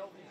ao vivo.